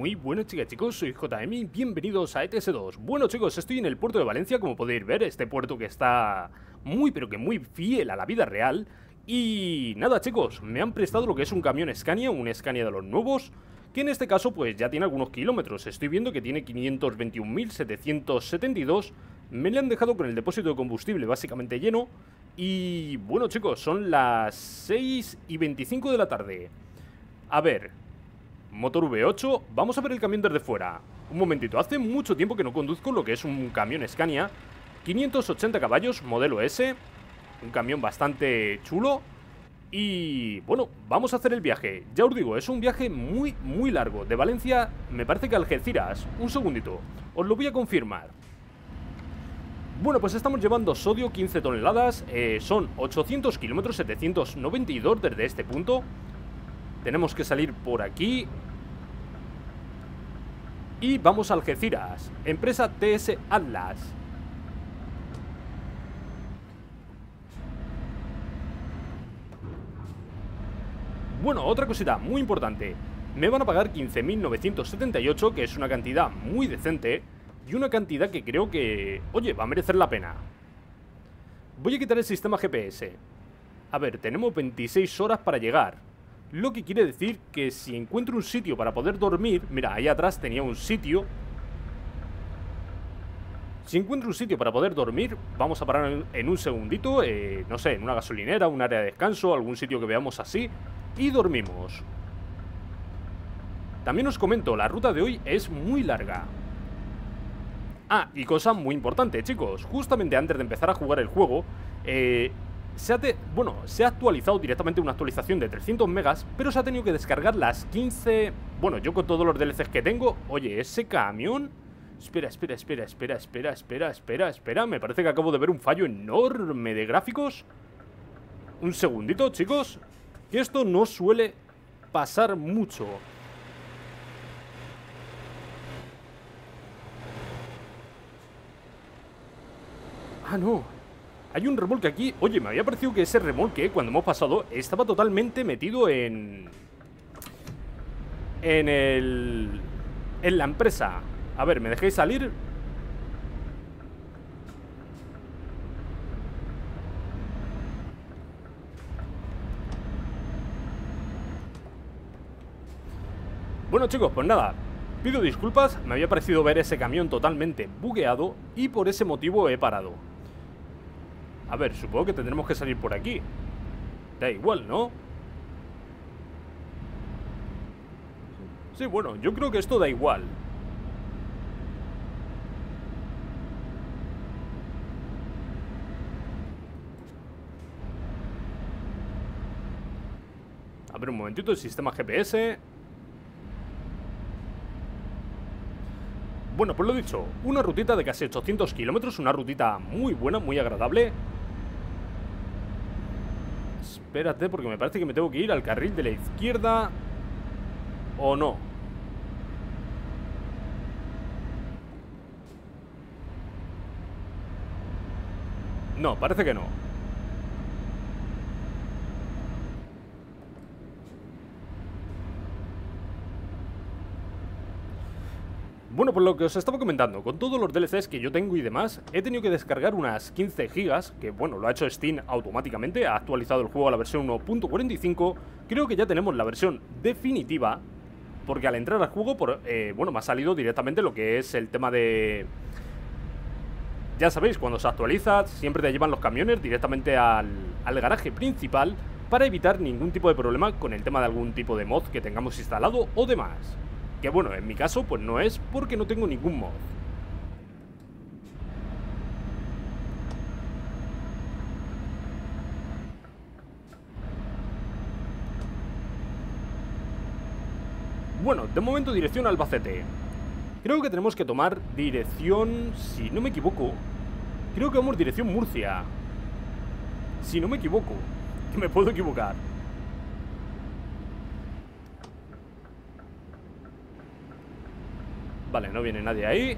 Muy buenas chicas chicos, soy JM y bienvenidos a ETS2. Bueno chicos, estoy en el puerto de Valencia, como podéis ver, este puerto que está muy pero que muy fiel a la vida real. Y nada chicos, me han prestado lo que es un camión Scania, un Scania de los nuevos, que en este caso pues ya tiene algunos kilómetros. Estoy viendo que tiene 521.772, me le han dejado con el depósito de combustible básicamente lleno. Y bueno chicos, son las 6:25 de la tarde. A ver, motor V8, vamos a ver el camión desde fuera. Un momentito, hace mucho tiempo que no conduzco lo que es un camión Scania. 580 caballos, modelo S. Un camión bastante chulo. Y bueno, vamos a hacer el viaje. Ya os digo, es un viaje muy, muy largo. De Valencia, me parece que Algeciras. Un segundito, os lo voy a confirmar. Bueno, pues estamos llevando sodio, 15 toneladas. Son 800 kilómetros, 792 desde este punto. Tenemos que salir por aquí. Y vamos a Algeciras. Empresa TS Atlas. Bueno, otra cosita muy importante. Me van a pagar 15.978, que es una cantidad muy decente. Y una cantidad que creo que, oye, va a merecer la pena. Voy a quitar el sistema GPS. A ver, tenemos 26 horas para llegar. Lo que quiere decir que si encuentro un sitio para poder dormir... Mira, ahí atrás tenía un sitio. Si encuentro un sitio para poder dormir, vamos a parar en un segundito, no sé, en una gasolinera, un área de descanso, algún sitio que veamos así, y dormimos. También os comento, la ruta de hoy es muy larga. Ah, y cosa muy importante, chicos. Justamente antes de empezar a jugar el juego... se ha actualizado directamente una actualización de 300 megas, pero se ha tenido que descargar las 15... Bueno, yo con todos los DLCs que tengo... Oye, ese camión... Espera, me parece que acabo de ver un fallo enorme de gráficos. Un segundito, chicos, que esto no suele pasar mucho. Ah, no... Hay un remolque aquí. Oye, me había parecido que ese remolque, cuando hemos pasado, estaba totalmente metido en la empresa. A ver, ¿me dejáis salir? Bueno, chicos, pues nada. Pido disculpas. Me había parecido ver ese camión totalmente bugueado y por ese motivo he parado. A ver, supongo que tendremos que salir por aquí. Da igual, ¿no? Sí, bueno, yo creo que esto da igual. A ver, un momentito, el sistema GPS. Bueno, pues lo dicho, una rutita de casi 800 kilómetros, una rutita muy buena, muy agradable. Espérate, porque me parece que me tengo que ir al carril de la izquierda. ¿O no? No, parece que no. Bueno, por lo que os estaba comentando, con todos los DLCs que yo tengo y demás, he tenido que descargar unas 15 gigas, que bueno, lo ha hecho Steam automáticamente, ha actualizado el juego a la versión 1.45, creo que ya tenemos la versión definitiva, porque al entrar al juego, bueno, me ha salido directamente lo que es el tema de... Ya sabéis, cuando se actualiza, siempre te llevan los camiones directamente al garaje principal, para evitar ningún tipo de problema con el tema de algún tipo de mod que tengamos instalado o demás. Que bueno, en mi caso pues no es porque no tengo ningún mod. Bueno, de momento dirección Albacete. Creo que tenemos que tomar dirección, si no me equivoco. Creo que vamos dirección Murcia. Si no me equivoco, que me puedo equivocar. Vale, no viene nadie ahí.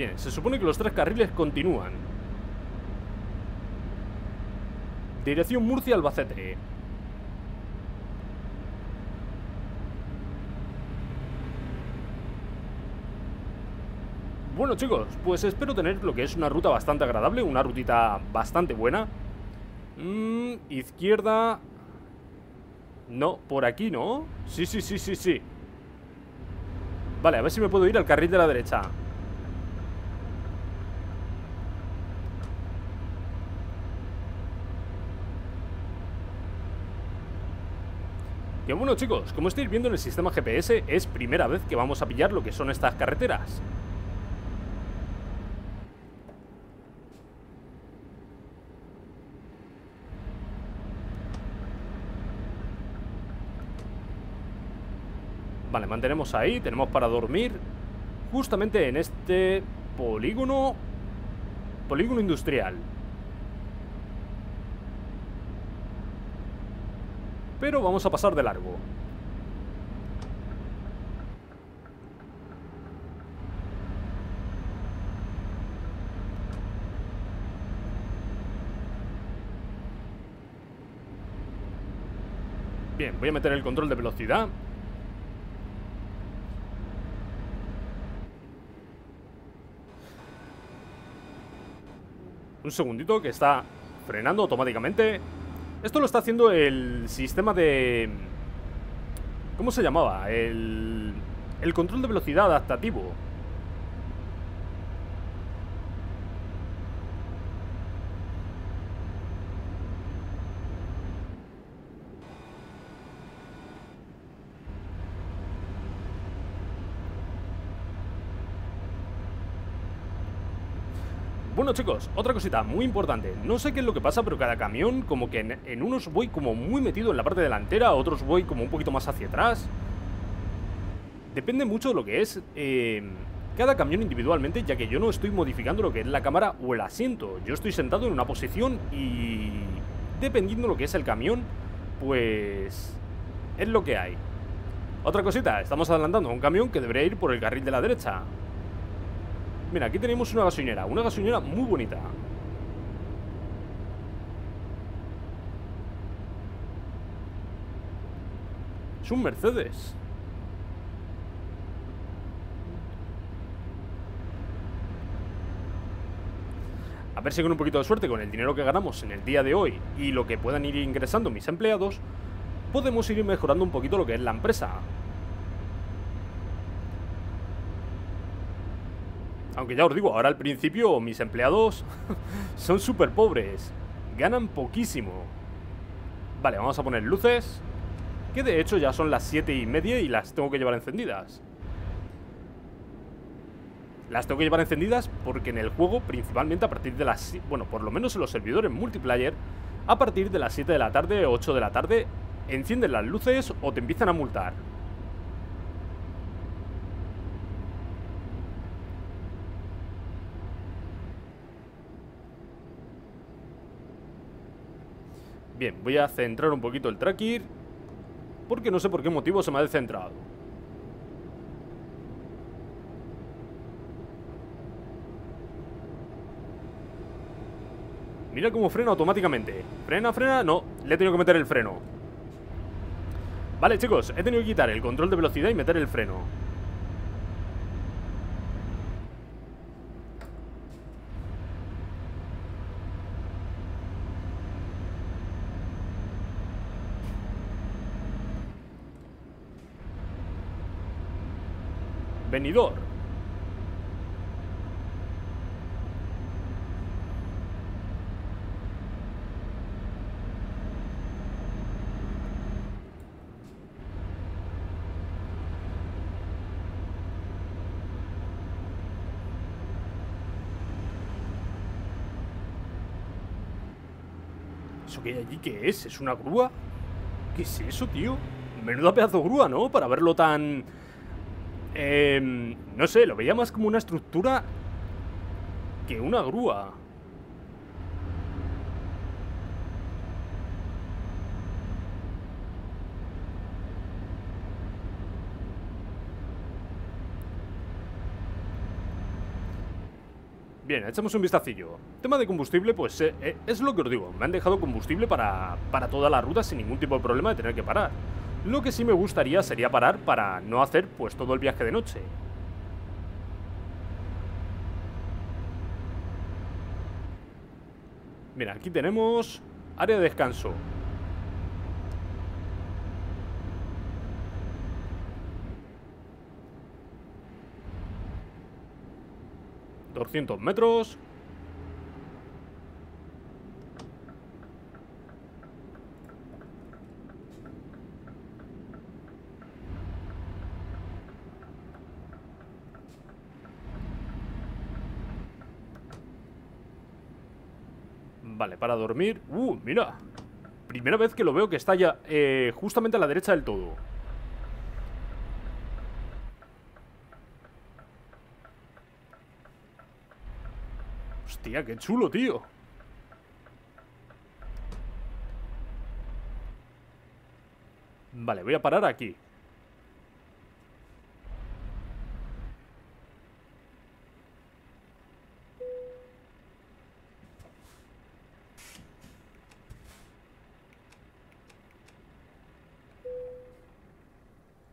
Bien, se supone que los tres carriles continúan. Dirección Murcia-Albacete. Bueno, chicos, pues espero tener lo que es una ruta bastante agradable, una rutita bastante buena. Izquierda. No, por aquí no. Sí. Vale, a ver si me puedo ir al carril de la derecha. Que bueno, chicos, como estáis viendo en el sistema GPS, es primera vez que vamos a pillar lo que son estas carreteras. Vale, mantenemos ahí, tenemos para dormir justamente en este polígono industrial. Pero vamos a pasar de largo. Bien, voy a meter el control de velocidad. Un segundito, que está frenando automáticamente. Esto lo está haciendo el sistema de... ¿Cómo se llamaba? El control de velocidad adaptativo. Bueno, chicos, otra cosita muy importante. No sé qué es lo que pasa, pero cada camión, como que en unos voy como muy metido en la parte delantera, otros voy como un poquito más hacia atrás. Depende mucho de lo que es cada camión individualmente, ya que yo no estoy modificando lo que es la cámara o el asiento. Yo estoy sentado en una posición y dependiendo de lo que es el camión, pues es lo que hay. Otra cosita, estamos adelantando a un camión que debería ir por el carril de la derecha. Mira, aquí tenemos una gasolinera muy bonita. Es un Mercedes. A ver si con un poquito de suerte, con el dinero que ganamos en el día de hoy y lo que puedan ir ingresando mis empleados, podemos ir mejorando un poquito lo que es la empresa. Aunque ya os digo, ahora al principio mis empleados son súper pobres. Ganan poquísimo. Vale, vamos a poner luces. Que de hecho ya son las 7:30 y las tengo que llevar encendidas. Las tengo que llevar encendidas porque en el juego, principalmente a partir de las... Bueno, por lo menos en los servidores multiplayer, a partir de las 7 de la tarde, 8 de la tarde, encienden las luces o te empiezan a multar. Bien, voy a centrar un poquito el TrackIR, porque no sé por qué motivo se me ha descentrado. Mira cómo frena automáticamente. Frena, no, le he tenido que meter el freno. Vale, chicos, he tenido que quitar el control de velocidad y meter el freno. Venidor. ¿Eso que hay allí qué es? ¿Es una grúa? ¿Qué es eso, tío? Menuda pedazo de grúa, ¿no? Para verlo tan... no sé, lo veía más como una estructura que una grúa. Bien, echamos un vistacillo. Tema de combustible, pues es lo que os digo. Me han dejado combustible para toda la ruta sin ningún tipo de problema de tener que parar. Lo que sí me gustaría sería parar para no hacer pues todo el viaje de noche. Mira, aquí tenemos área de descanso. ...200 metros... Vale, para dormir... mira, primera vez que lo veo que está ya justamente a la derecha del todo. Hostia, qué chulo, tío. Vale, voy a parar aquí.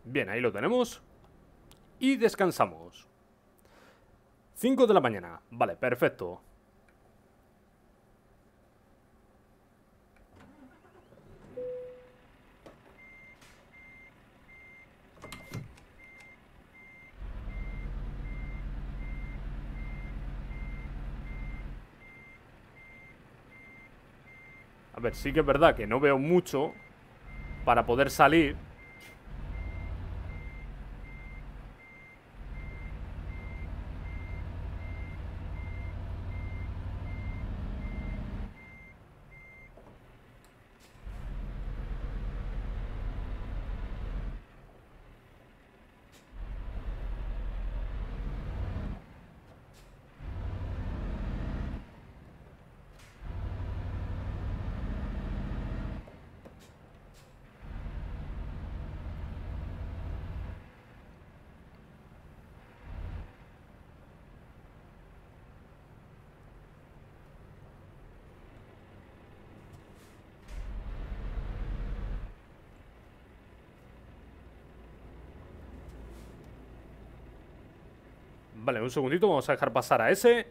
Bien, ahí lo tenemos. Y descansamos. 5 de la mañana. Vale, perfecto. A ver, sí que es verdad que no veo mucho para poder salir. Vale, un segundito, vamos a dejar pasar a ese.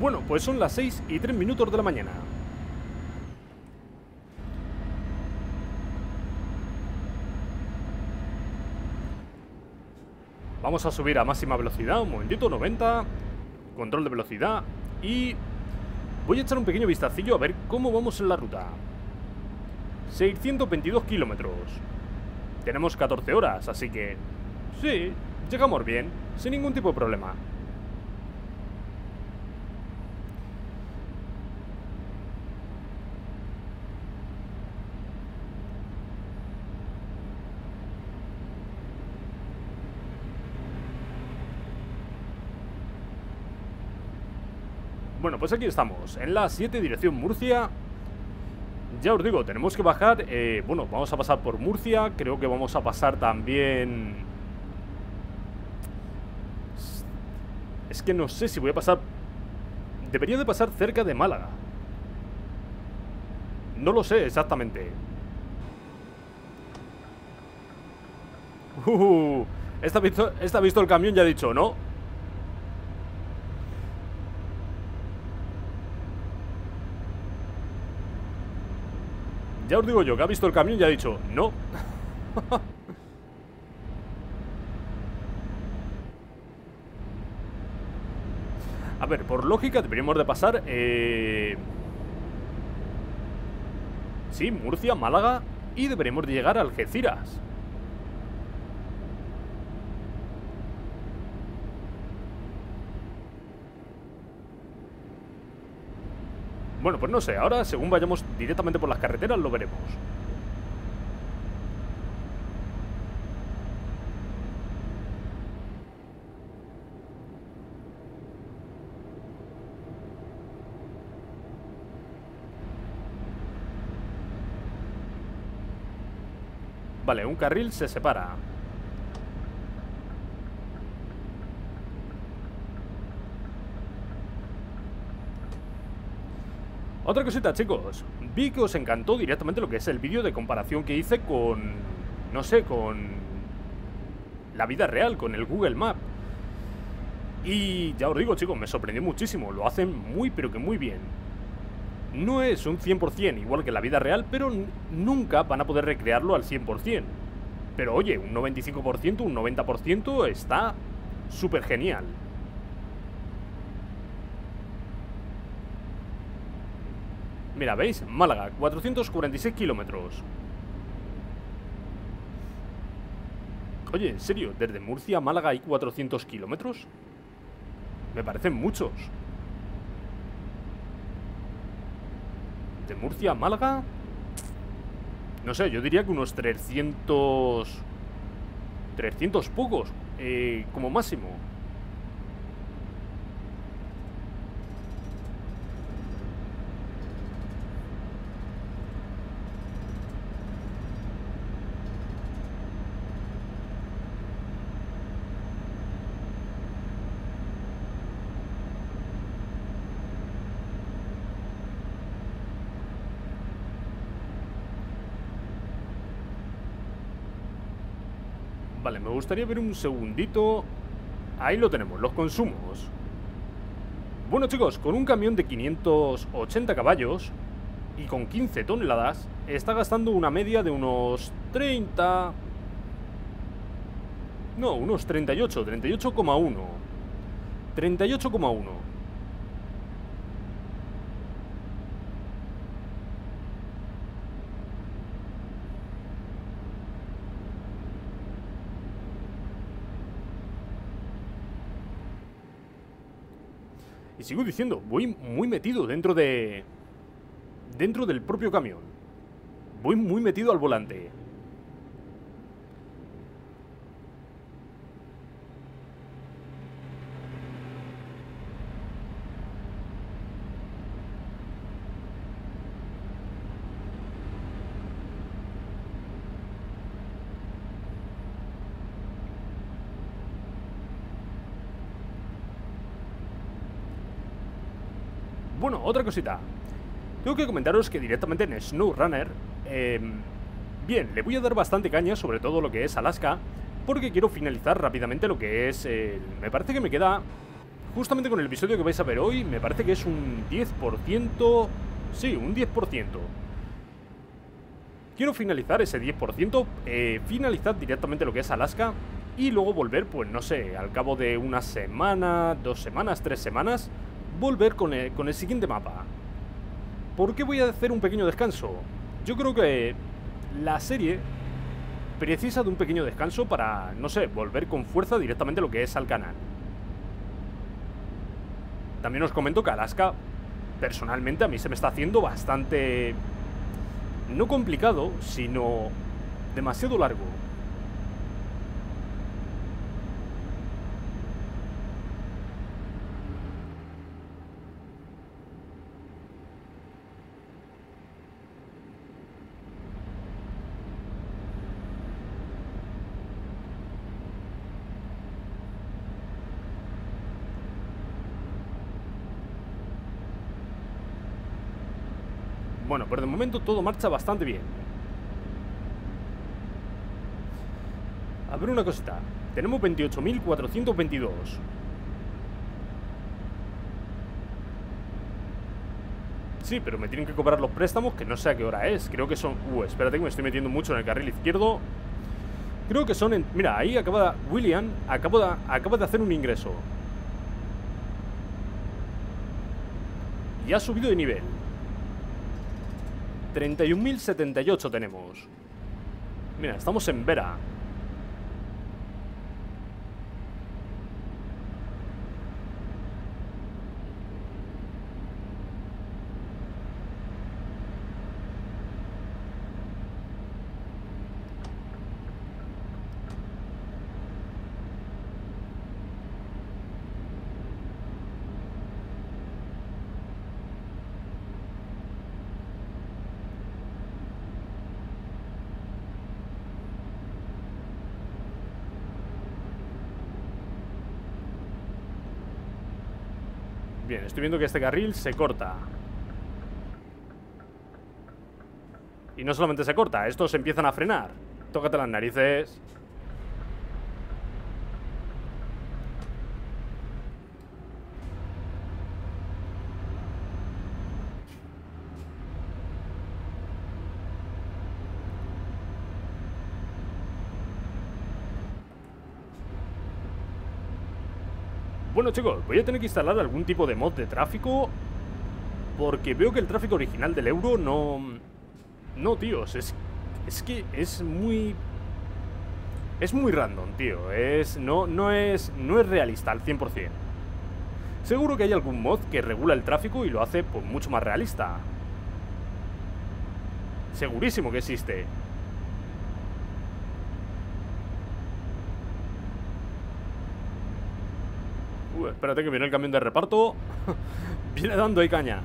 Bueno, pues son las 6:03 de la mañana. Vamos a subir a máxima velocidad, un momentito, 90. Control de velocidad. Y voy a echar un pequeño vistacillo a ver cómo vamos en la ruta. 622 kilómetros. Tenemos 14 horas, así que... sí, llegamos bien, sin ningún tipo de problema. Bueno, pues aquí estamos, en la A7 dirección Murcia. Ya os digo, tenemos que bajar, bueno, vamos a pasar por Murcia. Creo que vamos a pasar también... es que no sé si voy a pasar... debería de pasar cerca de Málaga. No lo sé exactamente. Esta ha visto el camión y ha dicho, ¿no? Ya os digo yo, que ha visto el camión y ha dicho, no. A ver, por lógica deberíamos de pasar... sí, Murcia, Málaga y deberemos de llegar a Algeciras. Bueno, pues no sé, ahora según vayamos directamente por las carreteras lo veremos. Vale, un carril se separa. Otra cosita, chicos, vi que os encantó directamente lo que es el vídeo de comparación que hice con, no sé, con la vida real, con el Google Maps. Y ya os digo, chicos, me sorprendió muchísimo, lo hacen muy pero que muy bien. No es un 100% igual que la vida real, pero nunca van a poder recrearlo al 100%. Pero oye, un 95%, un 90% está súper genial. Mira, ¿veis? Málaga, 446 kilómetros. Oye, ¿en serio? ¿Desde Murcia a Málaga hay 400 kilómetros? Me parecen muchos. ¿De Murcia a Málaga? No sé, yo diría que unos 300 pocos, como máximo. Vale, me gustaría ver un segundito. Ahí lo tenemos, los consumos. Bueno, chicos, con un camión de 580 caballos y con 15 toneladas está gastando una media de unos 30... No, unos 38, 38,1. 38,1. Y sigo diciendo, voy muy metido dentro del propio camión. Voy muy metido al volante. Bueno, otra cosita. Tengo que comentaros que directamente en SnowRunner, bien, le voy a dar bastante caña, sobre todo lo que es Alaska, porque quiero finalizar rápidamente lo que es... me parece que me queda... Justamente con el episodio que vais a ver hoy, me parece que es un 10%... Sí, un 10%. Quiero finalizar ese 10%, finalizar directamente lo que es Alaska, y luego volver, pues no sé, al cabo de una semana, 2 semanas, 3 semanas... volver con el siguiente mapa. ¿Por qué voy a hacer un pequeño descanso? Yo creo que la serie precisa de un pequeño descanso para, no sé, volver con fuerza directamente lo que es al canal. También os comento que Alaska, personalmente, a mí se me está haciendo bastante... no complicado, sino demasiado largo. Bueno, pero de momento todo marcha bastante bien. A ver una cosita. Tenemos 28.422. Sí, pero me tienen que cobrar los préstamos, que no sé a qué hora es. Creo que son... espérate que me estoy metiendo mucho en el carril izquierdo. Creo que son en... Mira, ahí acaba... William acaba de hacer un ingreso. Y ha subido de nivel. 31.078 tenemos. Mira, estamos en Vera. Bien, estoy viendo que este carril se corta. Y no solamente se corta, estos empiezan a frenar. Tócate las narices. Bueno, chicos, voy a tener que instalar algún tipo de mod de tráfico, porque veo que el tráfico original del euro no, tíos, es que es muy random, tío. No es realista al 100%. Seguro que hay algún mod que regula el tráfico y lo hace pues mucho más realista. Segurísimo que existe. Espérate que viene el camión de reparto. Viene dando ahí caña.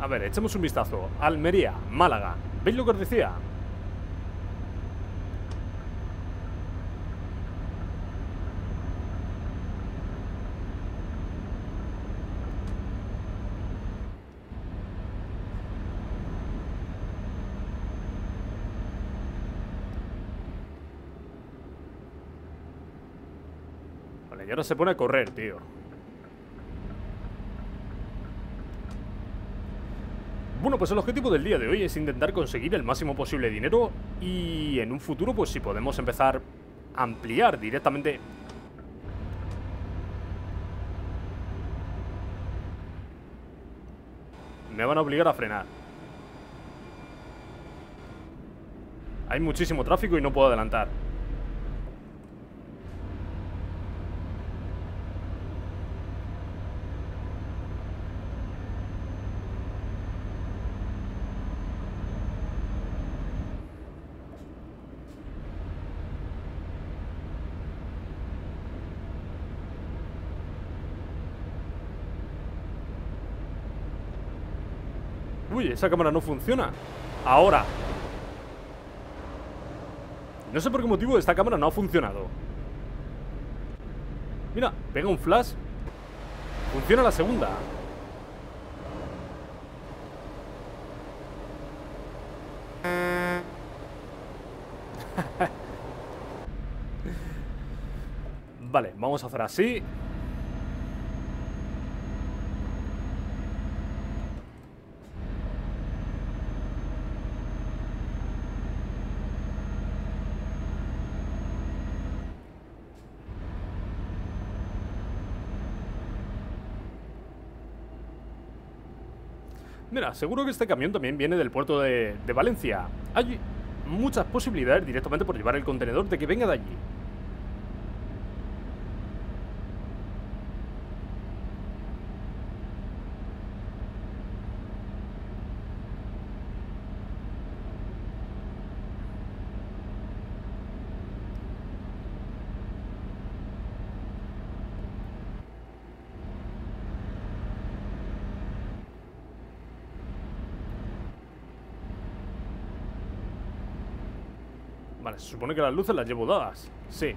A ver, echemos un vistazo. Almería, Málaga. ¿Veis lo que os decía? Vale, y ahora se pone a correr, tío. Bueno, pues el objetivo del día de hoy es intentar conseguir el máximo posible dinero y en un futuro, pues si podemos empezar a ampliar directamente. Me van a obligar a frenar. Hay muchísimo tráfico y no puedo adelantar. Uy, esa cámara no funciona. Ahora. No sé por qué motivo esta cámara no ha funcionado. Mira, pega un flash. Funciona la segunda. Vale, vamos a hacer así. Mira, seguro que este camión también viene del puerto de Valencia. Hay muchas posibilidades directamente por llevar el contenedor de que venga de allí. Vale, se supone que las luces las llevo dadas. Sí.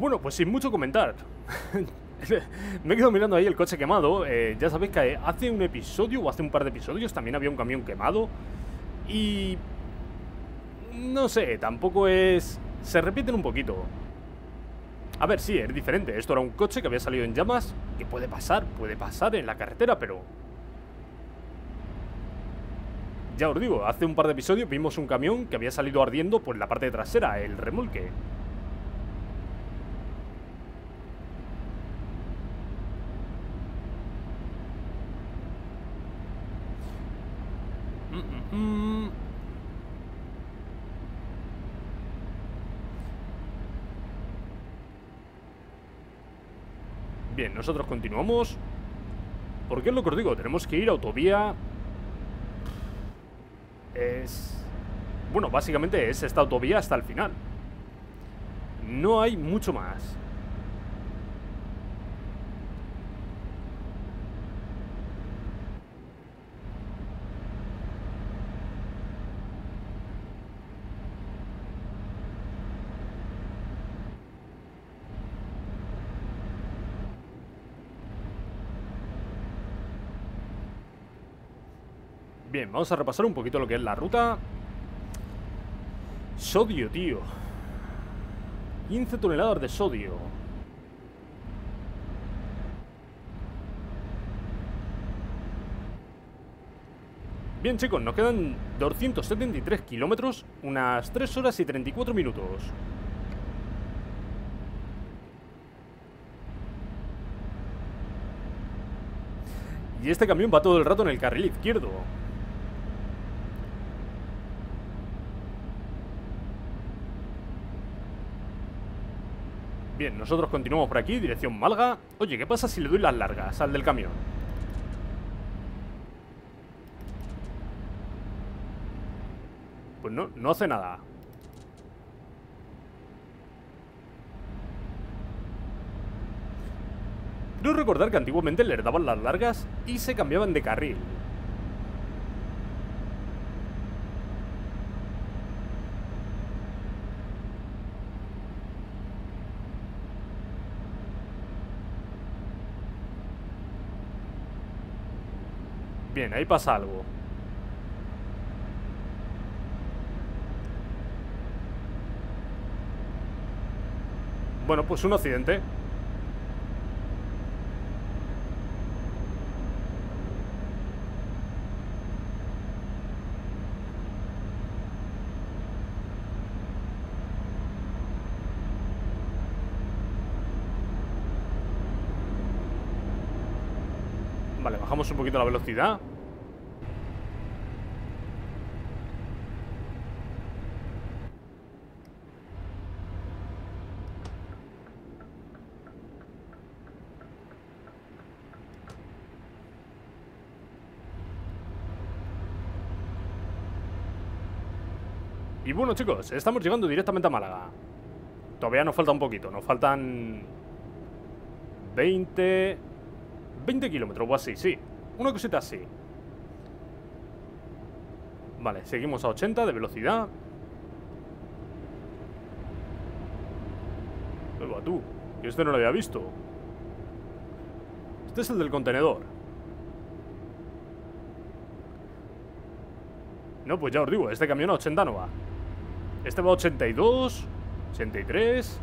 Bueno, pues sin mucho comentar. Me he quedado mirando ahí el coche quemado. Ya sabéis que hace un episodio o hace un par de episodios también había un camión quemado. Y... no sé, tampoco es... se repiten un poquito. A ver, sí, es diferente. Esto era un coche que había salido en llamas. Que puede pasar en la carretera, pero... ya os digo, hace un par de episodios vimos un camión que había salido ardiendo por la parte trasera, el remolque. Bien, nosotros continuamos. Porque es lo que os digo, tenemos que ir a autovía. Es... bueno, básicamente es esta autovía hasta el final. No hay mucho más. Bien, vamos a repasar un poquito lo que es la ruta. Sodio, tío. 15 toneladas de sodio. Bien, chicos, nos quedan 273 kilómetros, unas 3 horas y 34 minutos. Y este camión va todo el rato en el carril izquierdo. Bien, nosotros continuamos por aquí, dirección Málaga. Oye, ¿qué pasa si le doy las largas al del camión? Pues no, no hace nada. Creo recordar que antiguamente les daban las largas y se cambiaban de carril. Bien, ahí pasa algo. Bueno, pues un accidente. Vale, bajamos un poquito la velocidad. Y bueno, chicos, estamos llegando directamente a Málaga. Todavía nos falta un poquito. Nos faltan 20 kilómetros o así, sí. Una cosita así. Vale, seguimos a 80 de velocidad. Oiga, tú, yo este no lo había visto. Este es el del contenedor. No, pues ya os digo, este camión a 80 no va. Este va a 82, 83...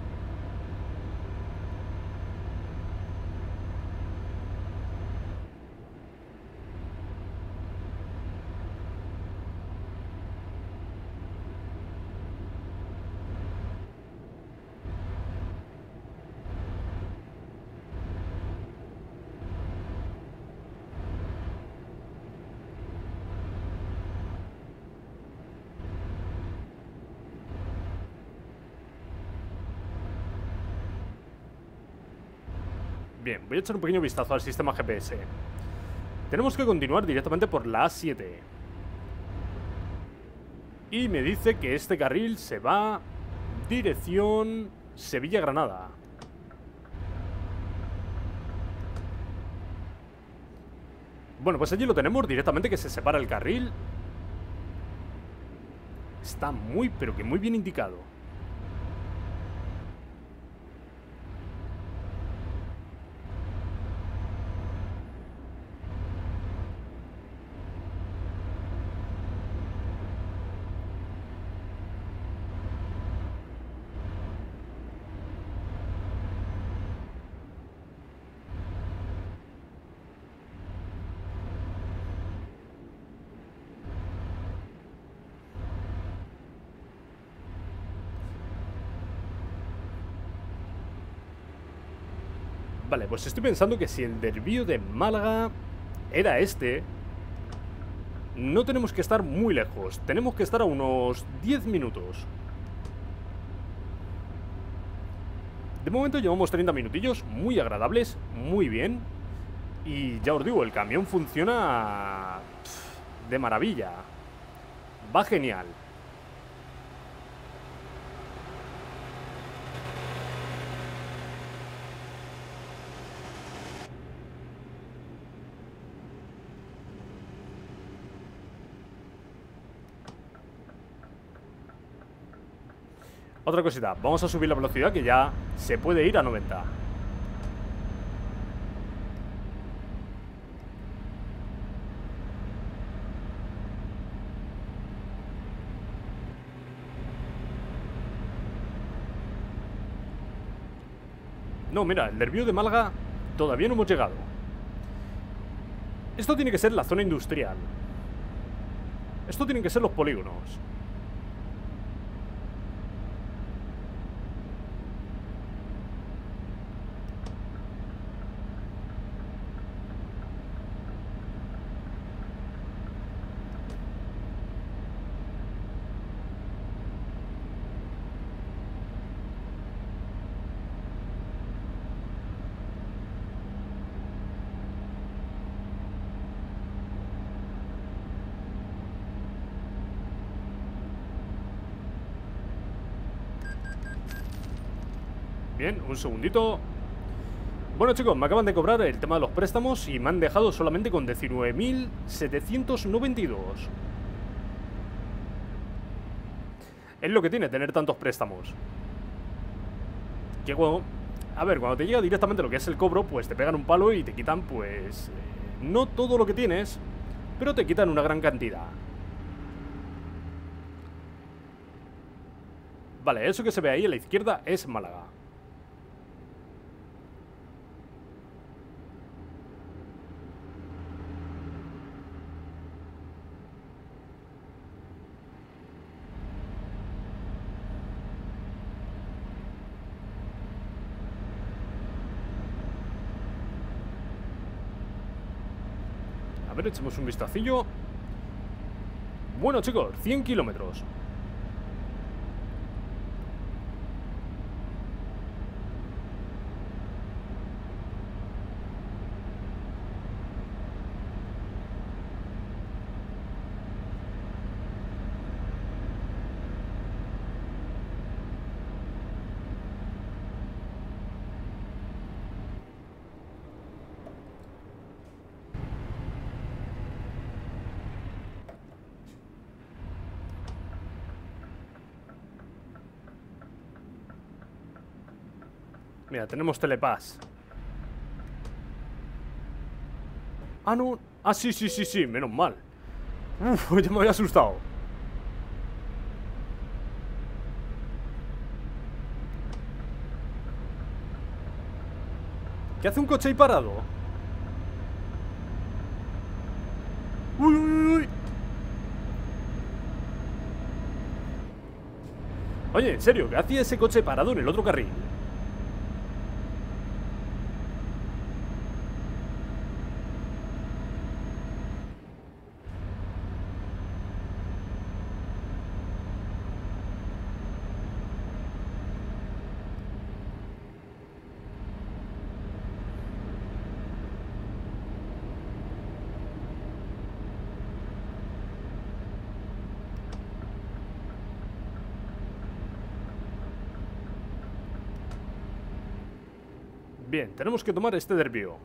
Bien, voy a echar un pequeño vistazo al sistema GPS. Tenemos que continuar directamente por la A7. Y me dice que este carril se va dirección Sevilla-Granada. Bueno, pues allí lo tenemos directamente, que se separa el carril. Está muy, pero que muy bien indicado. Vale, pues estoy pensando que si el desvío de Málaga era este, no tenemos que estar muy lejos. Tenemos que estar a unos 10 minutos. De momento llevamos 30 minutillos, muy agradables, muy bien. Y ya os digo, el camión funciona de maravilla. Va genial. Otra cosita, vamos a subir la velocidad, que ya se puede ir a 90. No, mira, el derbi de Málaga todavía no hemos llegado. Esto tiene que ser la zona industrial. Esto tienen que ser los polígonos. Bien, un segundito. Bueno, chicos, me acaban de cobrar el tema de los préstamos y me han dejado solamente con 19.792. Es lo que tiene tener tantos préstamos. Que bueno, a ver, cuando te llega directamente lo que es el cobro, pues te pegan un palo y te quitan, pues, no todo lo que tienes, pero te quitan una gran cantidad. Vale, eso que se ve ahí a la izquierda es Málaga. A ver, echemos un vistacillo. Bueno, chicos, 100 kilómetros. Mira, tenemos Telepass. Ah, no. Ah, sí, sí, sí, sí, menos mal. Uf, ya me había asustado. ¿Qué hace un coche ahí parado? Uy, uy, uy. Oye, en serio, ¿qué hacía ese coche parado en el otro carril? Bien, tenemos que tomar este desvío.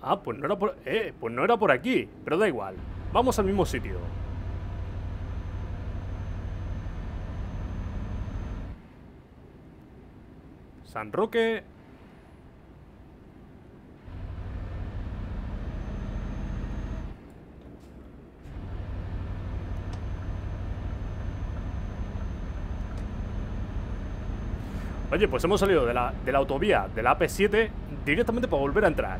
Ah, pues no era por... pues no era por aquí. Pero da igual, vamos al mismo sitio. San Roque. Oye, pues hemos salido de la autovía de la AP7 directamente para volver a entrar.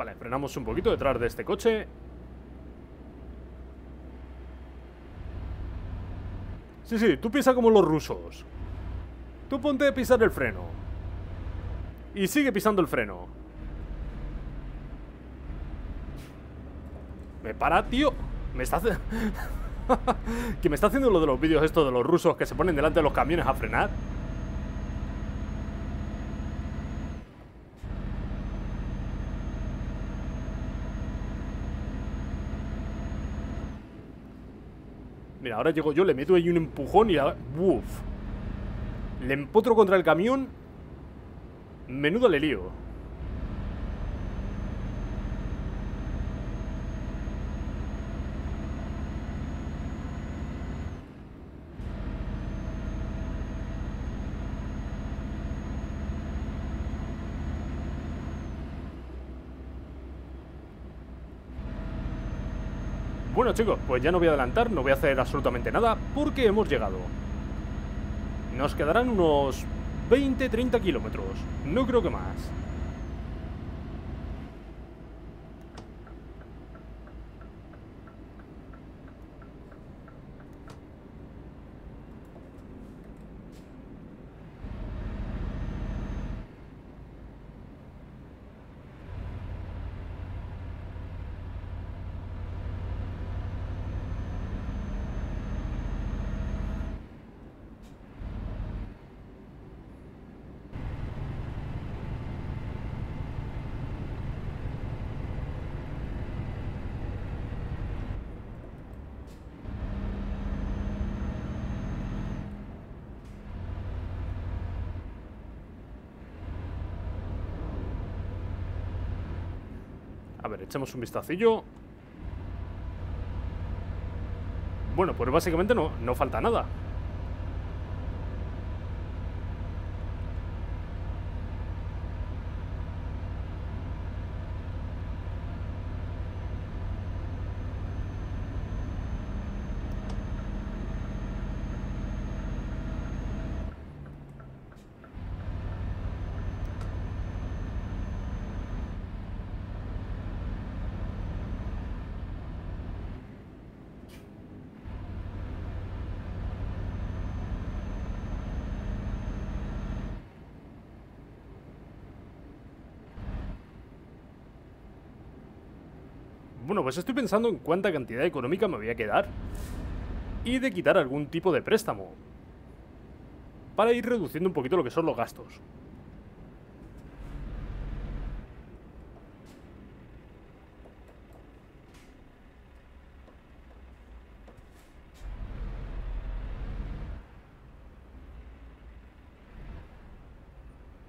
Vale, frenamos un poquito detrás de este coche. Sí, sí, tú piensa como los rusos. Tú ponte a pisar el freno. Y sigue pisando el freno. Me para, tío. Me está haciendo... que me está haciendo lo de los vídeos estos de los rusos que se ponen delante de los camiones a frenar. Mira, ahora llego yo, le meto ahí un empujón y la... ¡Uf! Le empotro contra el camión. Menudo le lío. Bueno, chicos, pues ya no voy a adelantar, no voy a hacer absolutamente nada porque hemos llegado. Nos quedarán unos 20-30 kilómetros, no creo que más. A ver, echemos un vistacillo. Bueno, pues básicamente no falta nada. Bueno, pues estoy pensando en cuánta cantidad económica me voy a quedar y de quitar algún tipo de préstamo para ir reduciendo un poquito lo que son los gastos.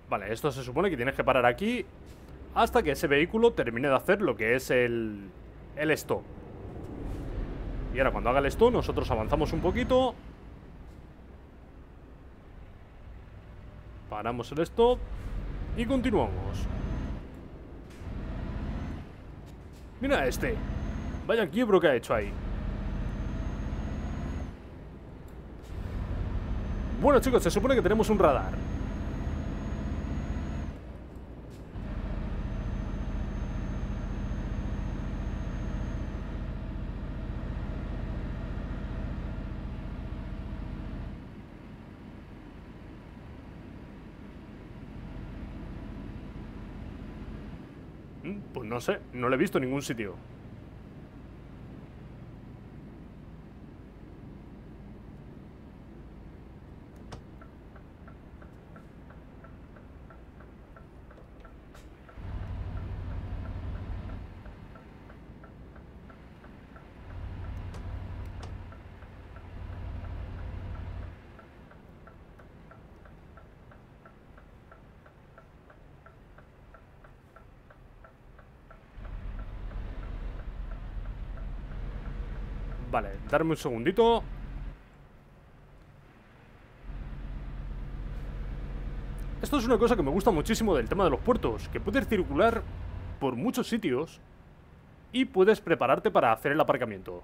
Vale, esto se supone que tienes que parar aquí hasta que ese vehículo termine de hacer lo que es el stop. Y ahora cuando haga el stop nosotros avanzamos un poquito, paramos el stop y continuamos. Mira este, vaya quiebro que ha hecho ahí. Bueno, chicos, se supone que tenemos un radar. Pues no sé, no lo he visto en ningún sitio. Vale, darme un segundito. Esto es una cosa que me gusta muchísimo del tema de los puertos, que puedes circular por muchos sitios y puedes prepararte para hacer el aparcamiento.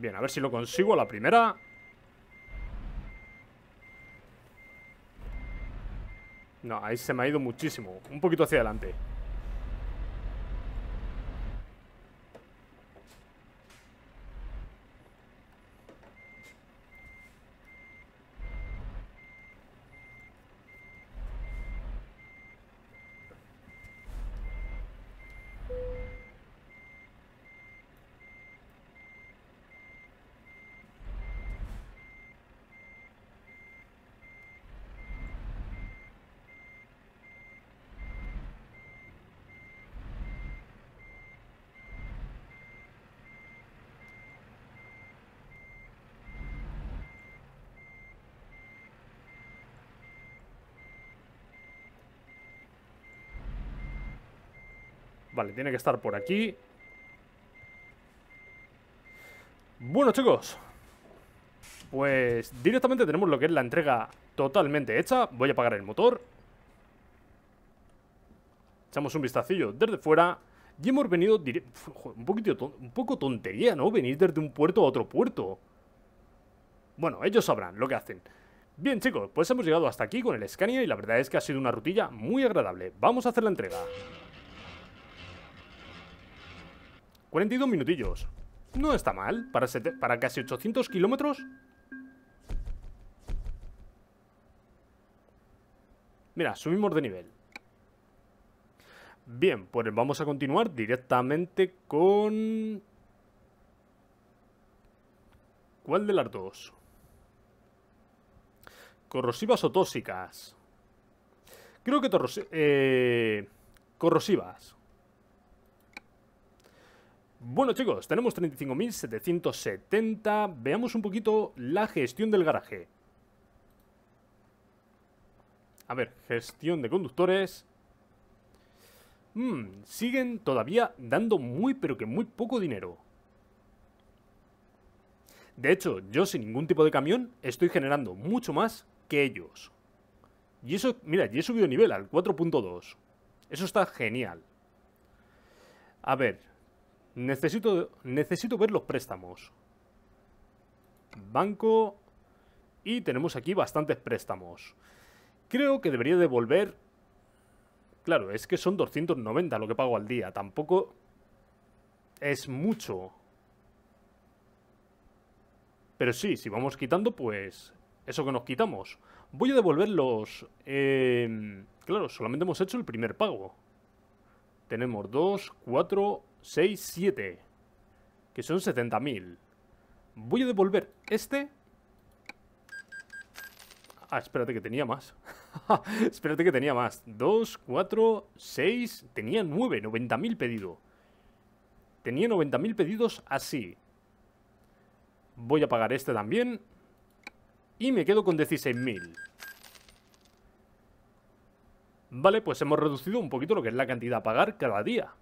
Bien, a ver si lo consigo a la primera. No, ahí se me ha ido muchísimo. Un poquito hacia adelante. Vale, tiene que estar por aquí. Bueno, chicos, pues directamente tenemos lo que es la entrega totalmente hecha. Voy a apagar el motor. Echamos un vistacillo desde fuera. Y hemos venido un poco tontería, ¿no? Venir desde un puerto a otro puerto. Bueno, ellos sabrán lo que hacen. Bien, chicos, pues hemos llegado hasta aquí con el Scania. Y la verdad es que ha sido una rutilla muy agradable. Vamos a hacer la entrega. 42 minutillos. No está mal. Para casi 800 kilómetros. Mira, subimos de nivel. Bien, pues vamos a continuar directamente con... ¿Cuál de las dos? ¿Corrosivas o tóxicas? Creo que corrosivas. Bueno, chicos, tenemos 35.770. Veamos un poquito la gestión del garaje. A ver, gestión de conductores. Siguen todavía dando muy, pero que muy poco dinero. De hecho, yo sin ningún tipo de camión estoy generando mucho más que ellos. Y eso, mira, ya he subido nivel al 4.2. Eso está genial. A ver... Necesito ver los préstamos. Banco. Y tenemos aquí bastantes préstamos. Creo que debería devolver. Claro, es que son 290 lo que pago al día. Tampoco es mucho. Pero sí, si vamos quitando, pues eso que nos quitamos. Voy a devolver los... claro, solamente hemos hecho el primer pago. Tenemos 2, 4... 6, 7, que son 70.000. Voy a devolver este. Ah, espérate que tenía más. Espérate que tenía más. 2, 4, 6, tenía 9, 90.000 pedido. Tenía 90.000 pedidos así. Voy a pagar este también. Y me quedo con 16.000. Vale, pues hemos reducido un poquito lo que es la cantidad a pagar cada día.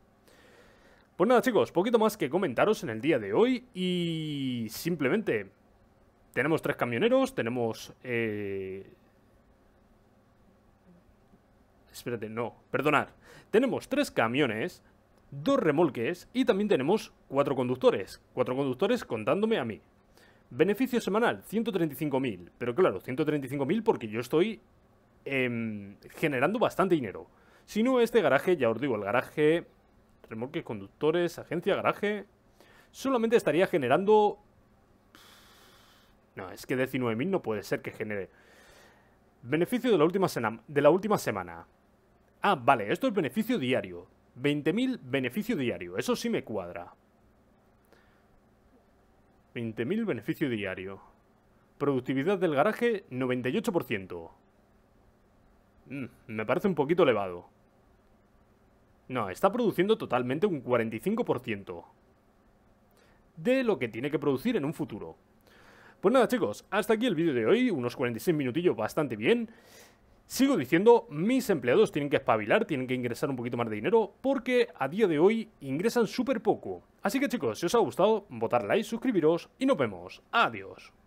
Pues nada, chicos, poquito más que comentaros en el día de hoy. Y simplemente tenemos 3 camioneros, tenemos... Espérate, no, perdonad. Tenemos 3 camiones, 2 remolques y también tenemos 4 conductores. 4 conductores contándome a mí. Beneficio semanal, 135.000. Pero claro, 135.000 porque yo estoy generando bastante dinero. Si no, este garaje, ya os digo, el garaje... remolques, conductores, agencia, garaje. Solamente estaría generando... No, es que 19.000 no puede ser que genere. Beneficio de la última semana. Ah, vale, esto es beneficio diario. 20.000 beneficio diario. Eso sí me cuadra. 20.000 beneficio diario. Productividad del garaje, 98%. Me parece un poquito elevado. No, está produciendo totalmente un 45% de lo que tiene que producir en un futuro. Pues nada, chicos, hasta aquí el vídeo de hoy. Unos 46 minutillos bastante bien. Sigo diciendo, mis empleados tienen que espabilar, tienen que ingresar un poquito más de dinero, porque a día de hoy ingresan súper poco. Así que, chicos, si os ha gustado, votad like, suscribiros y nos vemos. Adiós.